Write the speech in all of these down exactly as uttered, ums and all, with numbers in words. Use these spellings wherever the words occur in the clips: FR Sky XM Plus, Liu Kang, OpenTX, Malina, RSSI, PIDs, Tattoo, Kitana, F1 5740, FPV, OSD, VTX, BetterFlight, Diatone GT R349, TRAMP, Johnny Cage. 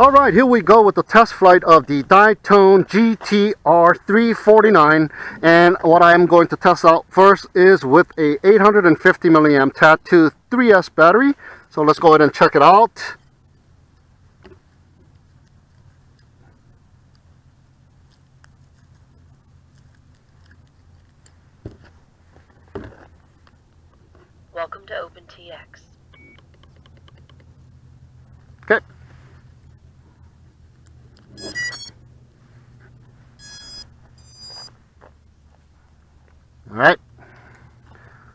Alright, here we go with the test flight of the Diatone G T R three forty-nine, and what I am going to test out first is with a eight hundred fifty milliamp Tattoo three S battery. So let's go ahead and check it out. Welcome to OpenTX. Okay. Alright,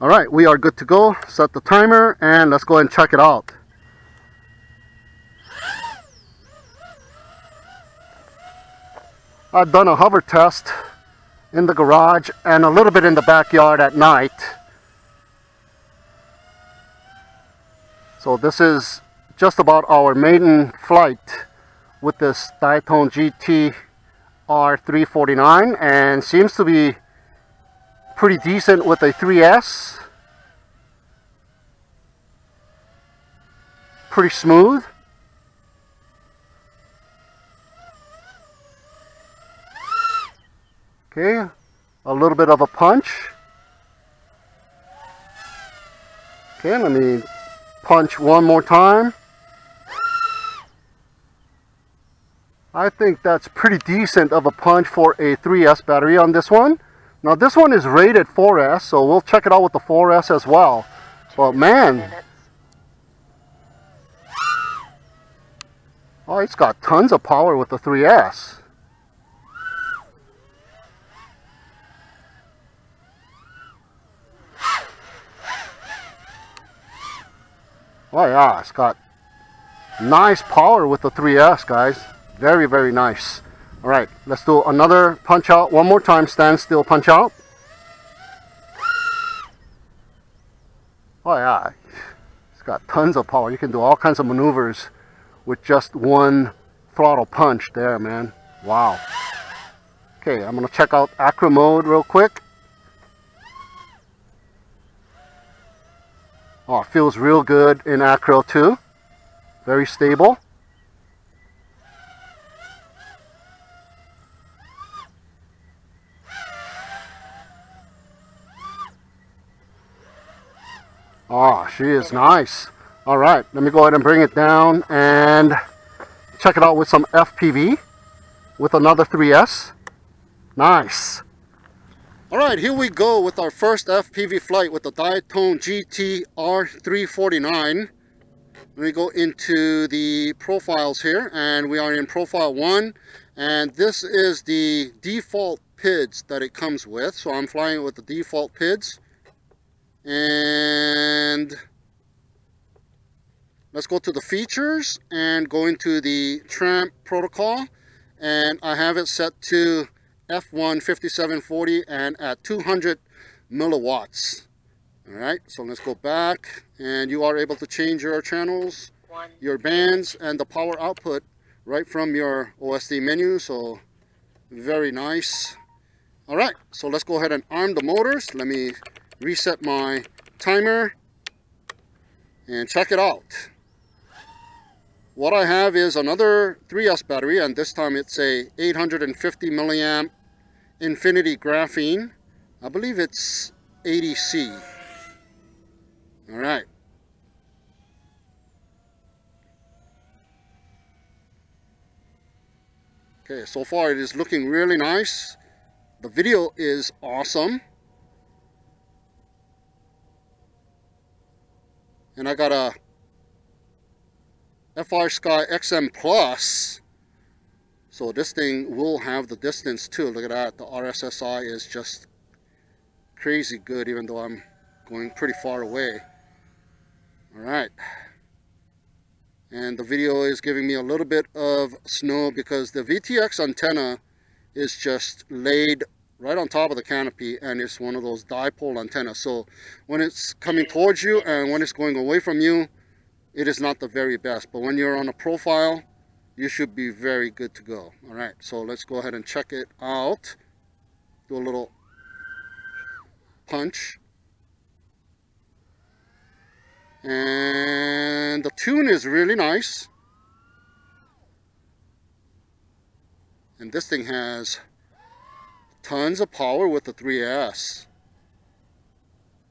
alright, we are good to go. Set the timer and let's go ahead and check it out. I've done a hover test in the garage and a little bit in the backyard at night. So this is just about our maiden flight with this Diatone G T R three forty-nine, and seems to be pretty decent with a three S. Pretty smooth. Okay, a little bit of a punch. Okay, let me punch one more time. I think that's pretty decent of a punch for a three S battery on this one. Now this one is rated four S, so we'll check it out with the four S as well. But man, oh, it's got tons of power with the three S. Oh yeah, it's got nice power with the three S, guys. Very, very nice. All right, let's do another punch out. One more time, stand still punch out. Oh yeah, it's got tons of power. You can do all kinds of maneuvers with just one throttle punch there, man. Wow. Okay, I'm gonna check out Acro mode real quick. Oh, it feels real good in Acro too. Very stable. Oh, she is nice. All right, let me go ahead and bring it down and check it out with some F P V with another three S. Nice. All right, here we go with our first F P V flight with the Diatone G T R three forty-nine. Let me go into the profiles here, and we are in profile one, and this is the default P I Ds that it comes with. So I'm flying it with the default P I Ds. And let's go to the features and go into the TRAMP protocol, and I have it set to F one fifty-seven forty and at two hundred milliwatts. All right, so let's go back, and you are able to change your channels, your bands, and the power output right from your O S D menu. So very nice. All right, so let's go ahead and arm the motors. Let me reset my timer and check it out. What I have is another three S battery, and this time it's a eight hundred fifty milliamp Infinity Graphene. I believe it's eighty C. All right. Okay, so far it is looking really nice. The video is awesome. And I got a F R Sky X M Plus. So this thing will have the distance too. Look at that. The R S S I is just crazy good, even though I'm going pretty far away. All right. And the video is giving me a little bit of snow because the V T X antenna is just laid right on top of the canopy, and it's one of those dipole antennas. So when it's coming towards you and when it's going away from you, it is not the very best, but when you're on a profile, you should be very good to go. All right, so let's go ahead and check it out. Do a little punch, and the tune is really nice. And this thing has tons of power with the three S.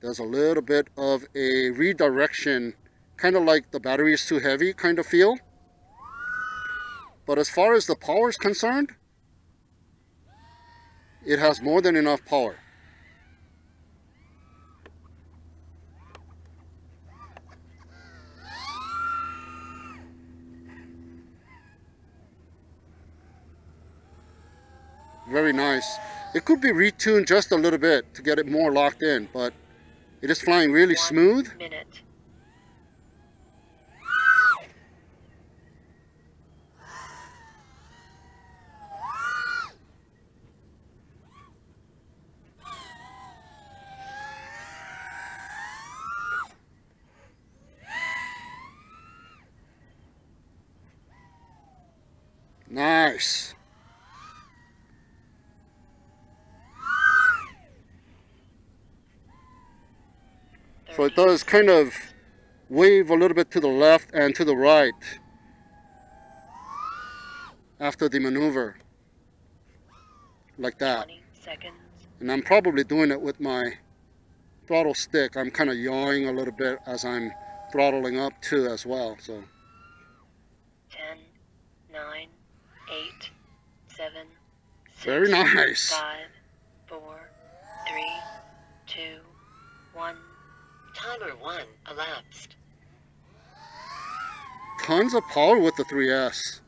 There's a little bit of a redirection, kind of like the battery is too heavy kind of feel. But as far as the power is concerned, it has more than enough power. Very nice. It could be retuned just a little bit to get it more locked in, but it is flying really smooth. Minute. Nice. So it does kind of wave a little bit to the left and to the right after the maneuver, like that. And I'm probably doing it with my throttle stick. I'm kind of yawing a little bit as I'm throttling up too as well. So ten, nine, eight, seven, six, very nice. five, four, three, two, one. Timer one elapsed. Tons of power with the three S.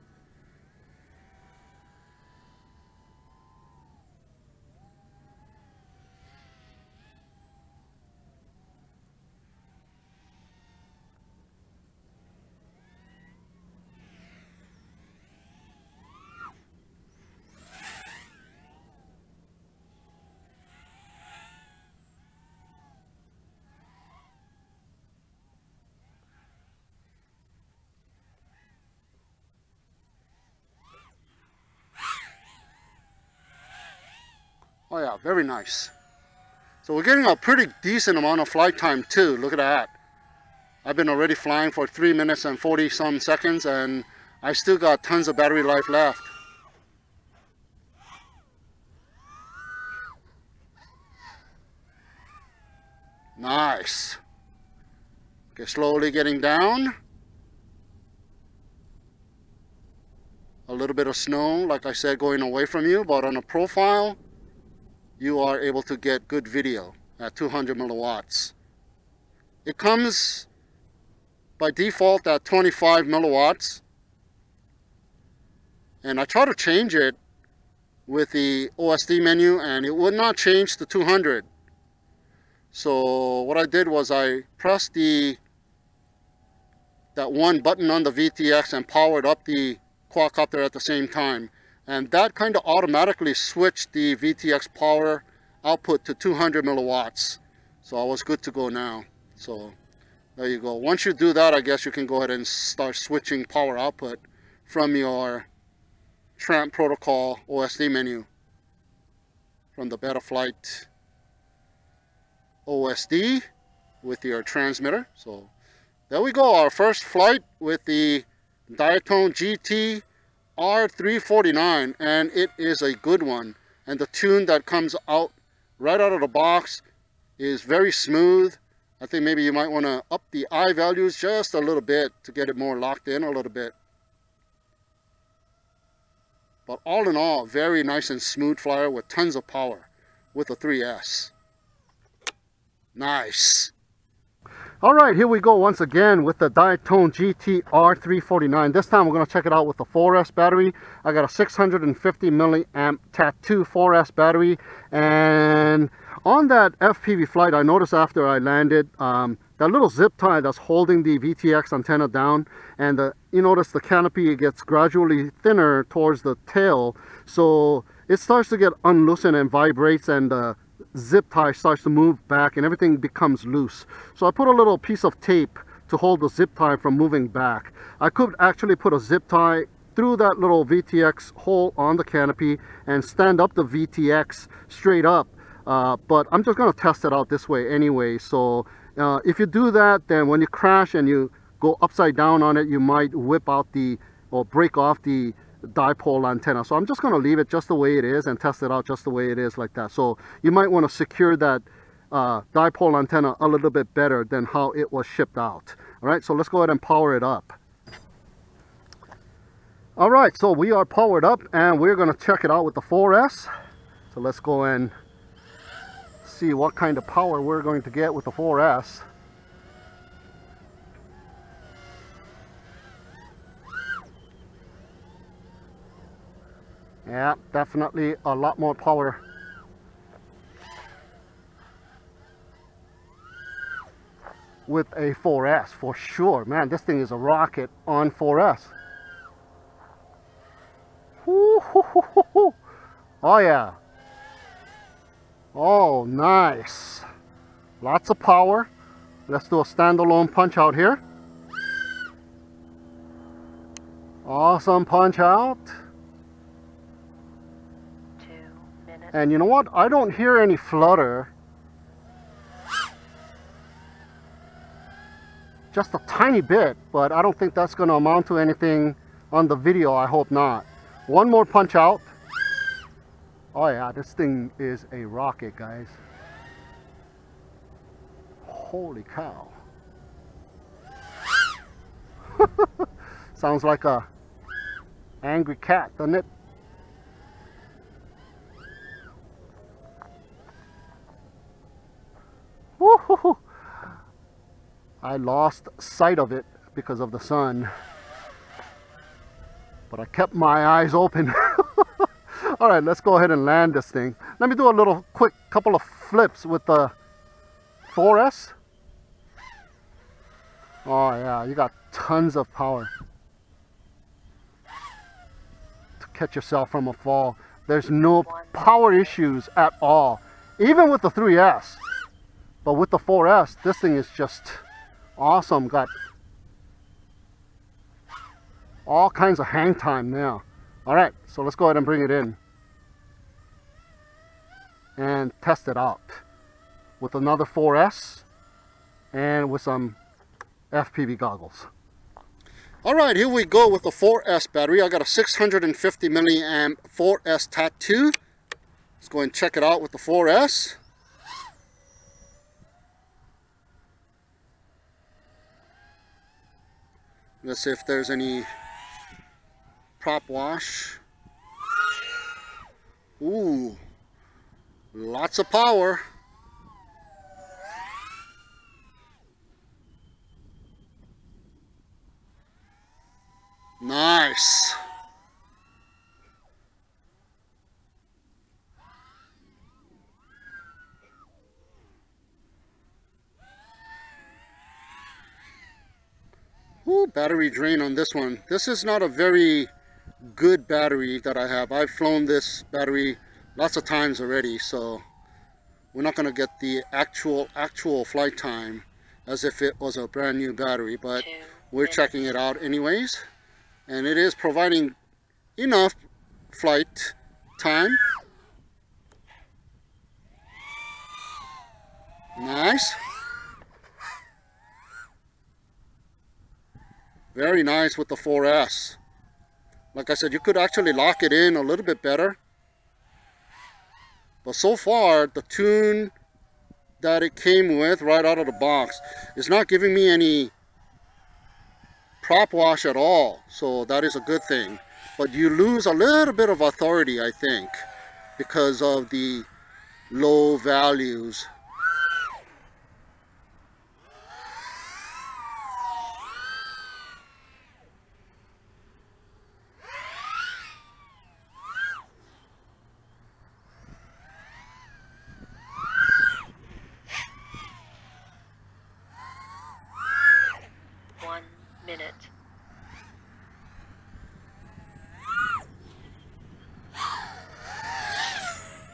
Oh yeah, very nice. So we're getting a pretty decent amount of flight time too. Look at that. I've been already flying for three minutes and forty some seconds, and I still got tons of battery life left. Nice. Okay, slowly getting down. A little bit of snow, like I said, going away from you, but on a profile, you are able to get good video at two hundred milliwatts. It comes by default at twenty-five milliwatts, and I try to change it with the O S D menu and it would not change to two hundred. So what I did was I pressed the that one button on the V T X and powered up the quadcopter at the same time. And that kind of automatically switched the V T X power output to two hundred milliwatts. So I was good to go now. So there you go. Once you do that, I guess you can go ahead and start switching power output from your TRAMP protocol O S D menu, from the BetterFlight O S D with your transmitter. So there we go. Our first flight with the Diatone G T R three forty-nine, and it is a good one, and the tune that comes out right out of the box is very smooth. I think maybe you might want to up the I values just a little bit to get it more locked in a little bit, but all in all, very nice and smooth flyer with tons of power with a three S. Nice. Alright, here we go once again with the Diatone G T R three forty-nine. This time we're going to check it out with the four S battery. I got a six hundred fifty milliamp Tattoo four S battery. And on that F P V flight, I noticed after I landed, um, that little zip tie that's holding the V T X antenna down, and the, you notice the canopy, it gets gradually thinner towards the tail. So it starts to get unloosened and vibrates, and uh, zip tie starts to move back and everything becomes loose. So I put a little piece of tape to hold the zip tie from moving back. I could actually put a zip tie through that little V T X hole on the canopy and stand up the V T X straight up, uh, but I'm just going to test it out this way anyway. So uh, if you do that, then when you crash and you go upside down on it, you might whip out the, or break off the dipole antenna. So I'm just going to leave it just the way it is and test it out just the way it is like that. So you might want to secure that uh, dipole antenna a little bit better than how it was shipped out. All right, so let's go ahead and power it up. All right, so we are powered up and we're going to check it out with the four S. So let's go and see what kind of power we're going to get with the four S. Yeah, definitely a lot more power. With a four S for sure. Man, this thing is a rocket on four S. Woo, hoo, hoo, hoo, hoo. Oh yeah. Oh, nice. Lots of power. Let's do a standalone punch out here. Awesome punch out. And you know what? I don't hear any flutter. Just a tiny bit, but I don't think that's going to amount to anything on the video. I hope not. One more punch out. Oh yeah, this thing is a rocket, guys. Holy cow. Sounds like a angry cat, doesn't it? Woo-hoo-hoo. I lost sight of it because of the sun, but I kept my eyes open. All right, let's go ahead and land this thing. Let me do a little quick couple of flips with the four S. Oh yeah, you got tons of power to catch yourself from a fall. There's no power issues at all, even with the three S. But with the four S, this thing is just awesome. Got all kinds of hang time now. All right, so let's go ahead and bring it in and test it out with another four S and with some F P V goggles. All right, here we go with the four S battery. I got a six hundred fifty milliamp four S Tattoo. Let's go ahead and check it out with the four S. Let's see if there's any prop wash. Ooh, lots of power. Nice. Ooh, battery drain on this one. This is not a very good battery that I have. I've flown this battery lots of times already, so we're not going to get the actual actual flight time as if it was a brand new battery, but we're checking it out anyways, and it is providing enough flight time. Nice. Very nice with the four S. Like I said, you could actually lock it in a little bit better. But so far, the tune that it came with right out of the box is not giving me any prop wash at all. So that is a good thing. But you lose a little bit of authority, I think, because of the low values.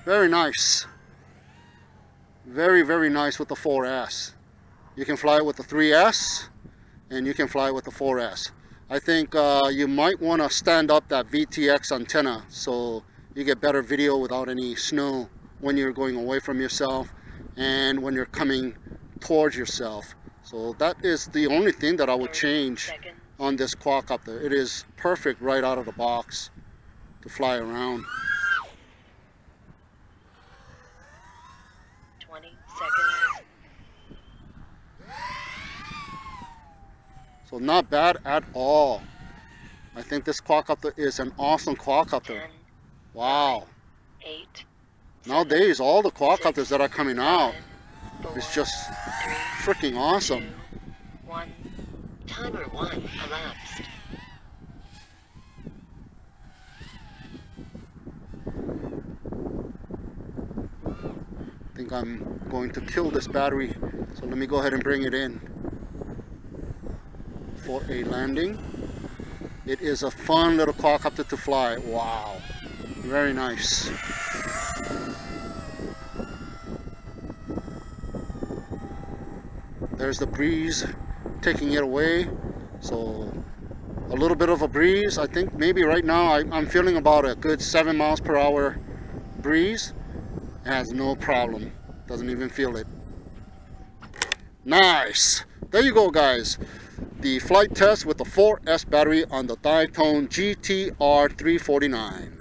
Very nice. Very, very nice with the four S. You can fly it with the three S and you can fly it with the four S. I think uh, you might want to stand up that V T X antenna so you get better video without any snow when you're going away from yourself and when you're coming towards yourself. So that is the only thing that I would change on this quadcopter. It is perfect right out of the box. to fly around. twenty seconds. So not bad at all. I think this quadcopter is an awesome quadcopter. Wow. Eight. Nowadays, all the quadcopters that are coming out is just freaking awesome. One. Timer one elapsed. I think I'm going to kill this battery, so let me go ahead and bring it in for a landing. It is a fun little quadcopter to fly. Wow, very nice. There's the breeze taking it away, so a little bit of a breeze. I think maybe right now I, I'm feeling about a good seven miles per hour breeze. It has no problem, doesn't even feel it. Nice. There you go, guys. The flight test with the four S battery on the Diatone G T R three forty-nine.